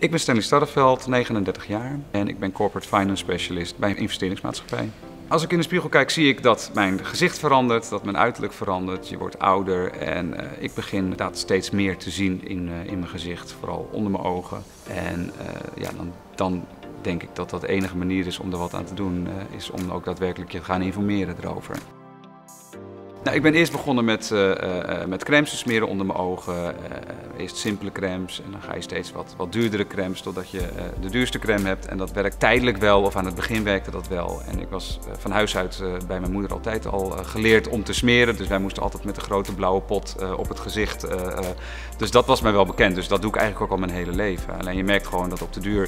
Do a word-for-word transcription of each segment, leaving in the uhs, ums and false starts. Ik ben Stanley Starveld, negenendertig jaar en ik ben Corporate Finance Specialist bij een investeringsmaatschappij. Als ik in de spiegel kijk zie ik dat mijn gezicht verandert, dat mijn uiterlijk verandert. Je wordt ouder en uh, ik begin inderdaad steeds meer te zien in, uh, in mijn gezicht, vooral onder mijn ogen. En uh, ja, dan, dan denk ik dat dat de enige manier is om er wat aan te doen, uh, is om ook daadwerkelijk je te gaan informeren erover. Nou, ik ben eerst begonnen met, uh, uh, met crèmes te smeren onder mijn ogen. Uh, eerst simpele crèmes en dan ga je steeds wat, wat duurdere crèmes totdat je uh, de duurste crème hebt. En dat werkt tijdelijk wel, of aan het begin werkte dat wel. En ik was uh, van huis uit uh, bij mijn moeder altijd al uh, geleerd om te smeren. Dus wij moesten altijd met een grote blauwe pot uh, op het gezicht. Uh, uh, dus dat was mij wel bekend. Dus dat doe ik eigenlijk ook al mijn hele leven. Alleen je merkt gewoon dat op de duur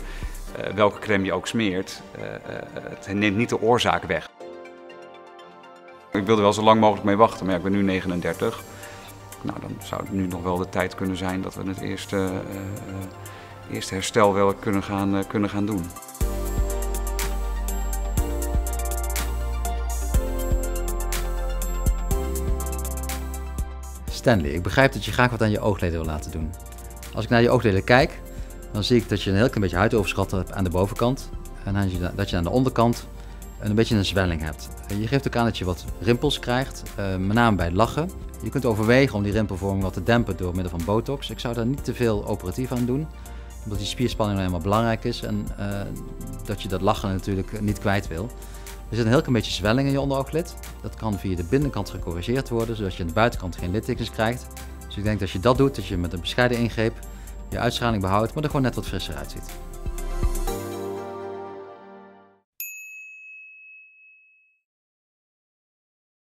uh, welke crème je ook smeert, uh, uh, het neemt niet de oorzaak weg. Ik wilde wel zo lang mogelijk mee wachten, maar ja, ik ben nu negenendertig. Nou, dan zou het nu nog wel de tijd kunnen zijn dat we het eerste, uh, uh, eerste herstel wel kunnen gaan, uh, kunnen gaan doen. Stanley, ik begrijp dat je graag wat aan je oogleden wil laten doen. Als ik naar je oogleden kijk, dan zie ik dat je een heel klein beetje huidoverschat hebt aan de bovenkant. En dat je aan de onderkant een beetje een zwelling hebt. Je geeft ook aan dat je wat rimpels krijgt, met name bij het lachen. Je kunt overwegen om die rimpelvorming wat te dempen door middel van botox. Ik zou daar niet te veel operatief aan doen, omdat die spierspanning nou helemaal belangrijk is en uh, dat je dat lachen natuurlijk niet kwijt wil. Er zit een heel klein beetje zwelling in je onderooglid. Dat kan via de binnenkant gecorrigeerd worden, zodat je aan de buitenkant geen littekens krijgt. Dus ik denk dat als je dat doet, dat je met een bescheiden ingreep je uitstraling behoudt, maar er gewoon net wat frisser uitziet.